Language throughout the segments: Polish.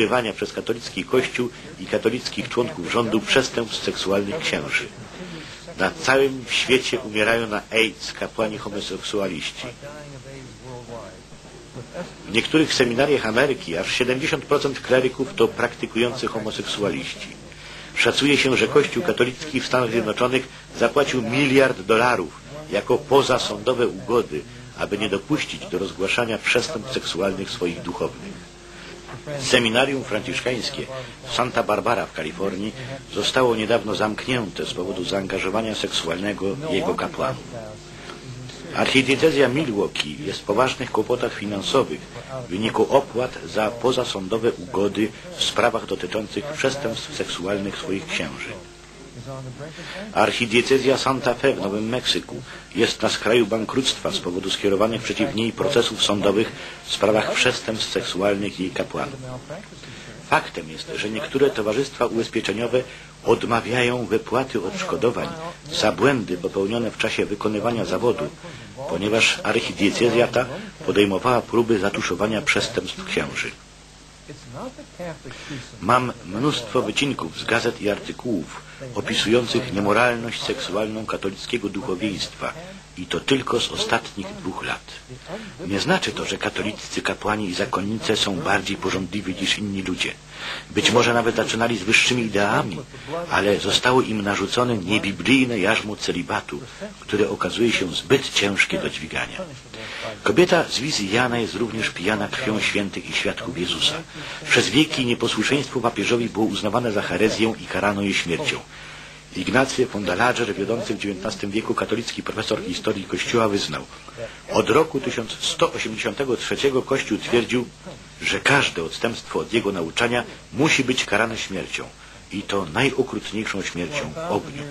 ukrywania przez katolicki Kościół i katolickich członków rządu przestępstw seksualnych księży. Na całym świecie umierają na AIDS kapłani homoseksualiści. W niektórych seminariach Ameryki aż 70% kleryków to praktykujący homoseksualiści. Szacuje się, że Kościół katolicki w Stanach Zjednoczonych zapłacił $1 miliard jako pozasądowe ugody, aby nie dopuścić do rozgłaszania przestępstw seksualnych swoich duchownych. Seminarium franciszkańskie w Santa Barbara w Kalifornii zostało niedawno zamknięte z powodu zaangażowania seksualnego jego kapłana. Archidiecezja Milwaukee jest w poważnych kłopotach finansowych w wyniku opłat za pozasądowe ugody w sprawach dotyczących przestępstw seksualnych swoich księży. Archidiecezja Santa Fe w Nowym Meksyku jest na skraju bankructwa z powodu skierowanych przeciw niej procesów sądowych w sprawach przestępstw seksualnych jej kapłanów. Faktem jest, że niektóre towarzystwa ubezpieczeniowe odmawiają wypłaty odszkodowań za błędy popełnione w czasie wykonywania zawodu, ponieważ archidiecezja ta podejmowała próby zatuszowania przestępstw księży. Mam mnóstwo wycinków z gazet i artykułów opisujących niemoralność seksualną katolickiego duchowieństwa i to tylko z ostatnich 2 lat. Nie znaczy to, że katoliccy kapłani i zakonnice są bardziej pożądliwi niż inni ludzie. Być może nawet zaczynali z wyższymi ideami, ale zostało im narzucone niebiblijne jarzmo celibatu, które okazuje się zbyt ciężkie do dźwigania. Kobieta z wizji Jana jest również pijana krwią świętych i świadków Jezusa. Przez wieki nieposłuszeństwo papieżowi było uznawane za herezję i karano je śmiercią. Ignacy von Döllinger, wiodący w XIX wieku katolicki profesor historii Kościoła, wyznał: od roku 1183 Kościół twierdził, że każde odstępstwo od jego nauczania musi być karane śmiercią, i to najokrutniejszą śmiercią w ogniu.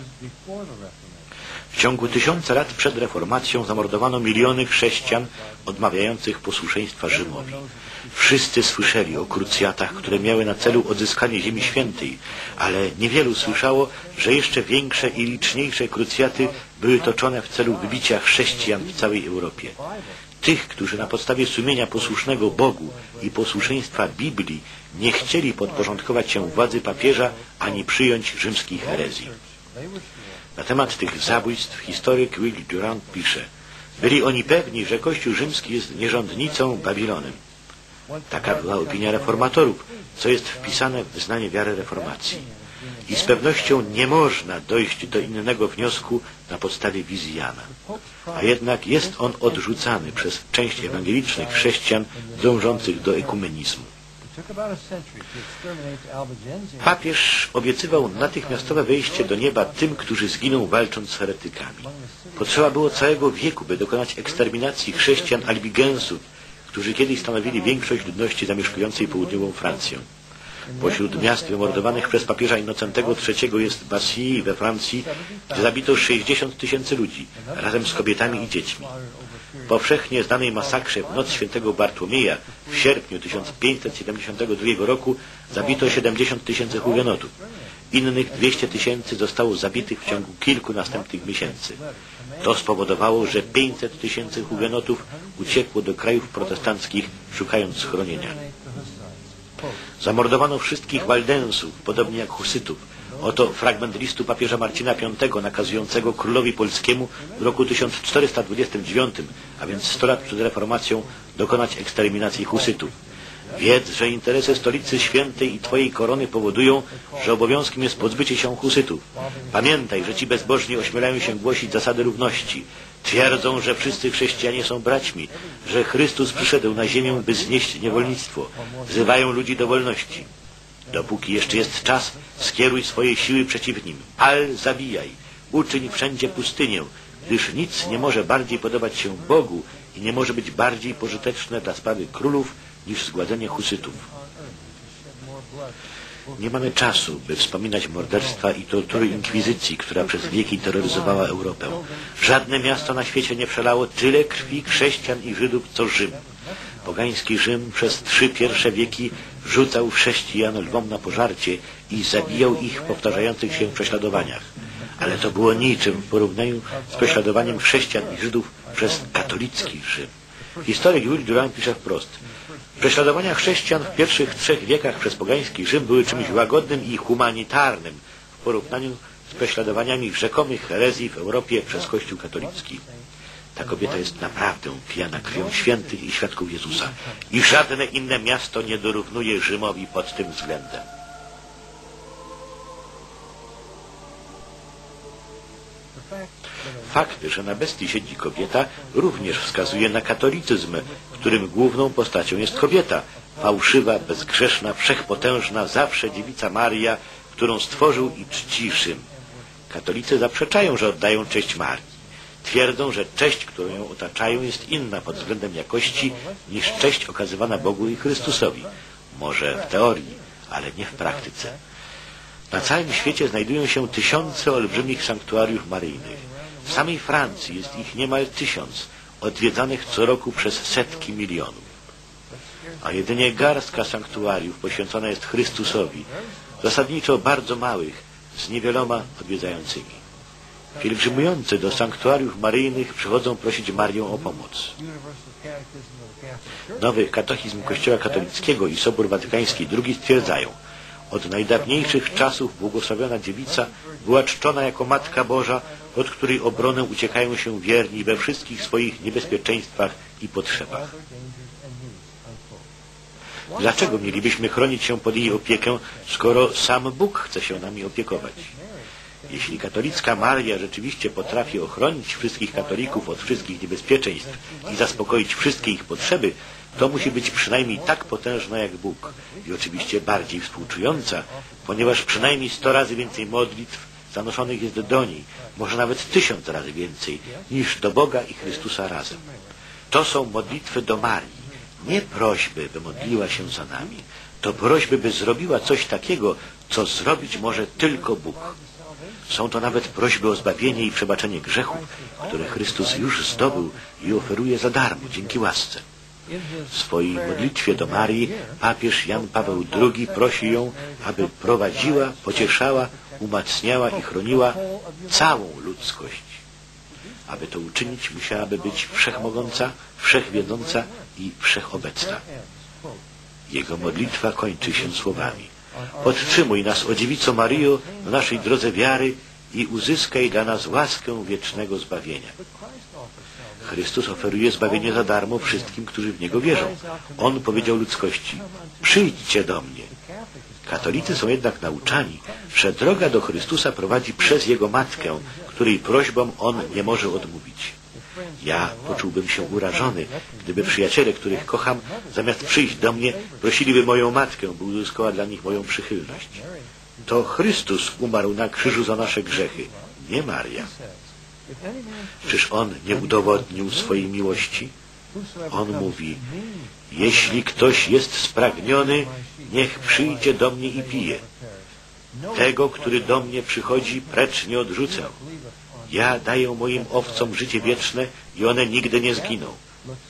W ciągu 1000 lat przed reformacją zamordowano miliony chrześcijan odmawiających posłuszeństwa Rzymowi. Wszyscy słyszeli o krucjatach, które miały na celu odzyskanie Ziemi Świętej, ale niewielu słyszało, że jeszcze większe i liczniejsze krucjaty były toczone w celu wybicia chrześcijan w całej Europie. Tych, którzy na podstawie sumienia posłusznego Bogu i posłuszeństwa Biblii nie chcieli podporządkować się władzy papieża ani przyjąć rzymskich herezji. Na temat tych zabójstw historyk Will Durant pisze: byli oni pewni, że Kościół rzymski jest nierządnicą Babilonem. Taka była opinia reformatorów, co jest wpisane w wyznanie wiary reformacji. I z pewnością nie można dojść do innego wniosku na podstawie wizji Jana. A jednak jest on odrzucany przez część ewangelicznych chrześcijan dążących do ekumenizmu. Papież obiecywał natychmiastowe wejście do nieba tym, którzy zginą walcząc z heretykami. Potrzeba było całego wieku, by dokonać eksterminacji chrześcijan albigensów, którzy kiedyś stanowili większość ludności zamieszkującej południową Francję. Pośród miast wymordowanych przez papieża Innocentego III jest Béziers we Francji, gdzie zabito 60 000 ludzi, razem z kobietami i dziećmi. W powszechnie znanej masakrze w Noc Świętego Bartłomieja w sierpniu 1572 roku zabito 70 000 hugenotów. Innych 200 000 zostało zabitych w ciągu kilku następnych miesięcy. To spowodowało, że 500 000 hugenotów uciekło do krajów protestanckich, szukając schronienia. Zamordowano wszystkich Waldensów, podobnie jak Husytów. Oto fragment listu papieża Marcina V nakazującego królowi polskiemu w roku 1429, a więc 100 lat przed reformacją, dokonać eksterminacji Husytów. Wiedz, że interesy Stolicy Świętej i Twojej korony powodują, że obowiązkiem jest pozbycie się Husytów. Pamiętaj, że ci bezbożni ośmielają się głosić zasady równości. Twierdzą, że wszyscy chrześcijanie są braćmi, że Chrystus przyszedł na ziemię, by znieść niewolnictwo. Wzywają ludzi do wolności. Dopóki jeszcze jest czas, skieruj swoje siły przeciw nim. Pal, zabijaj, uczyń wszędzie pustynię, gdyż nic nie może bardziej podobać się Bogu i nie może być bardziej pożyteczne dla sprawy królów niż zgładzenie Husytów. Nie mamy czasu, by wspominać morderstwa i tortury inkwizycji, która przez wieki terroryzowała Europę. Żadne miasto na świecie nie przelało tyle krwi chrześcijan i Żydów, co Rzym. Pogański Rzym przez 3 pierwsze wieki rzucał chrześcijan lwom na pożarcie i zabijał ich w powtarzających się prześladowaniach. Ale to było niczym w porównaniu z prześladowaniem chrześcijan i Żydów przez katolicki Rzym. Historyk Jules Durand pisze wprost: Prześladowania chrześcijan w pierwszych trzech wiekach przez pogański Rzym były czymś łagodnym i humanitarnym w porównaniu z prześladowaniami rzekomych herezji w Europie przez Kościół katolicki. Ta kobieta jest naprawdę pijana krwią świętych i świadków Jezusa i żadne inne miasto nie dorównuje Rzymowi pod tym względem. Fakt, że na bestii siedzi kobieta, również wskazuje na katolicyzm, w którym główną postacią jest kobieta, fałszywa, bezgrzeszna, wszechpotężna, zawsze dziewica Maria, którą stworzył i czci Rzym. Katolicy zaprzeczają, że oddają cześć Marii. Twierdzą, że cześć, którą ją otaczają, jest inna pod względem jakości niż cześć okazywana Bogu i Chrystusowi. Może w teorii, ale nie w praktyce. Na całym świecie znajdują się tysiące olbrzymich sanktuariów maryjnych. W samej Francji jest ich niemal 1000, odwiedzanych co roku przez setki milionów. A jedynie garstka sanktuariów poświęcona jest Chrystusowi, zasadniczo bardzo małych, z niewieloma odwiedzającymi. Pielgrzymujący do sanktuariów maryjnych przychodzą prosić Marię o pomoc. Nowy katechizm Kościoła katolickiego i Sobór Watykański II stwierdzają, od najdawniejszych czasów błogosławiona dziewica była czczona jako Matka Boża, od której obronę uciekają się wierni we wszystkich swoich niebezpieczeństwach i potrzebach. Dlaczego mielibyśmy chronić się pod jej opiekę, skoro sam Bóg chce się nami opiekować? Jeśli katolicka Maria rzeczywiście potrafi ochronić wszystkich katolików od wszystkich niebezpieczeństw i zaspokoić wszystkie ich potrzeby, to musi być przynajmniej tak potężna jak Bóg i oczywiście bardziej współczująca, ponieważ przynajmniej 100 razy więcej modlitw zanoszonych jest do niej, może nawet 1000 razy więcej niż do Boga i Chrystusa razem. To są modlitwy do Marii, nie prośby, by modliła się za nami. To prośby, by zrobiła coś takiego, co zrobić może tylko Bóg. Są to nawet prośby o zbawienie i przebaczenie grzechów, które Chrystus już zdobył i oferuje za darmo, dzięki łasce. W swojej modlitwie do Marii papież Jan Paweł II prosi ją, aby prowadziła, pocieszała, umacniała i chroniła całą ludzkość. Aby to uczynić, musiałaby być wszechmogąca, wszechwiedząca i wszechobecna. Jego modlitwa kończy się słowami: podtrzymuj nas, o Dziewico Maryjo, w naszej drodze wiary i uzyskaj dla nas łaskę wiecznego zbawienia. Chrystus oferuje zbawienie za darmo wszystkim, którzy w Niego wierzą. On powiedział ludzkości: przyjdźcie do mnie. Katolicy są jednak nauczani, że droga do Chrystusa prowadzi przez Jego Matkę, której prośbom On nie może odmówić. Ja poczułbym się urażony, gdyby przyjaciele, których kocham, zamiast przyjść do mnie, prosiliby moją matkę, by uzyskała dla nich moją przychylność. To Chrystus umarł na krzyżu za nasze grzechy, nie Maria. Czyż On nie udowodnił swojej miłości? On mówi: jeśli ktoś jest spragniony, niech przyjdzie do mnie i pije. Tego, który do mnie przychodzi, precz nie odrzucę. Ja daję moim owcom życie wieczne i one nigdy nie zginą.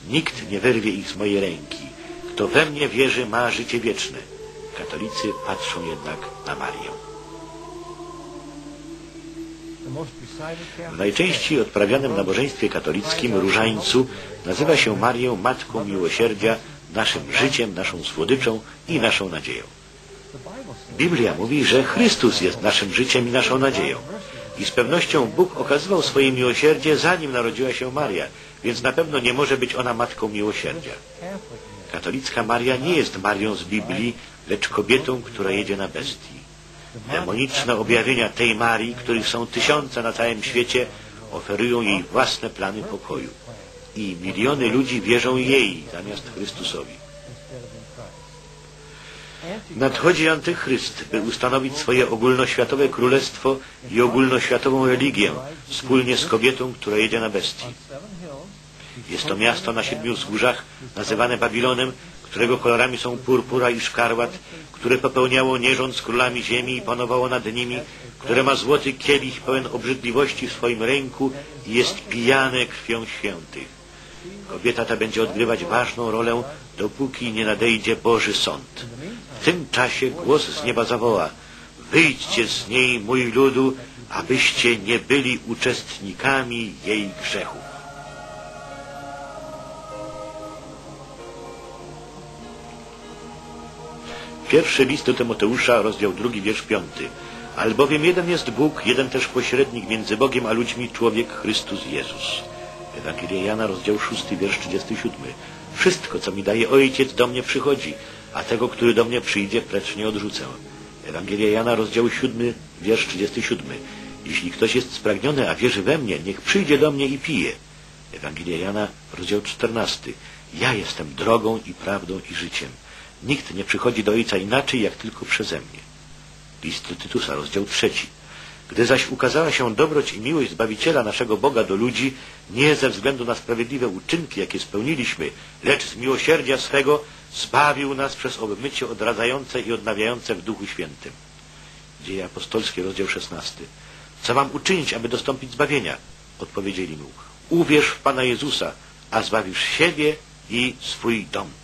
Nikt nie wyrwie ich z mojej ręki. Kto we mnie wierzy, ma życie wieczne. Katolicy patrzą jednak na Marię. W najczęściej odprawianym nabożeństwie katolickim różańcu nazywa się Marię Matką Miłosierdzia, naszym życiem, naszą słodyczą i naszą nadzieją. Biblia mówi, że Chrystus jest naszym życiem i naszą nadzieją. I z pewnością Bóg okazywał swoje miłosierdzie, zanim narodziła się Maria, więc na pewno nie może być ona Matką Miłosierdzia. Katolicka Maria nie jest Marią z Biblii, lecz kobietą, która jedzie na bestii. Demoniczne objawienia tej Marii, których są tysiące na całym świecie, oferują jej własne plany pokoju. I miliony ludzi wierzą jej zamiast Chrystusowi. Nadchodzi antychryst, by ustanowić swoje ogólnoświatowe królestwo i ogólnoświatową religię wspólnie z kobietą, która jedzie na bestii. Jest to miasto na 7 wzgórzach, nazywane Babilonem, którego kolorami są purpura i szkarłat, które popełniało nierząd z królami ziemi i panowało nad nimi, które ma złoty kielich pełen obrzydliwości w swoim ręku i jest pijane krwią świętych. Kobieta ta będzie odgrywać ważną rolę, dopóki nie nadejdzie Boży Sąd. W tym czasie głos z nieba zawoła: wyjdźcie z niej, mój ludu, abyście nie byli uczestnikami jej grzechów. Pierwszy list do Tymoteusza, rozdział 2, wiersz 5. Albowiem jeden jest Bóg, jeden też pośrednik między Bogiem a ludźmi, człowiek Chrystus Jezus. Ewangelia Jana, rozdział 6, wiersz 37. Wszystko, co mi daje Ojciec, do mnie przychodzi, a tego, który do mnie przyjdzie, precz nie odrzucę. Ewangelia Jana, rozdział 7, wiersz 37. Jeśli ktoś jest spragniony, a wierzy we mnie, niech przyjdzie do mnie i pije. Ewangelia Jana, rozdział 14. Ja jestem drogą i prawdą i życiem. Nikt nie przychodzi do Ojca inaczej, jak tylko przeze mnie. List do Tytusa, rozdział 3. Gdy zaś ukazała się dobroć i miłość Zbawiciela naszego Boga do ludzi, nie ze względu na sprawiedliwe uczynki, jakie spełniliśmy, lecz z miłosierdzia swego zbawił nas przez obmycie odradzające i odnawiające w Duchu Świętym. Dzieje apostolskie, rozdział 16. Co mam uczynić, aby dostąpić zbawienia? Odpowiedzieli mu. Uwierz w Pana Jezusa, a zbawisz siebie i swój dom.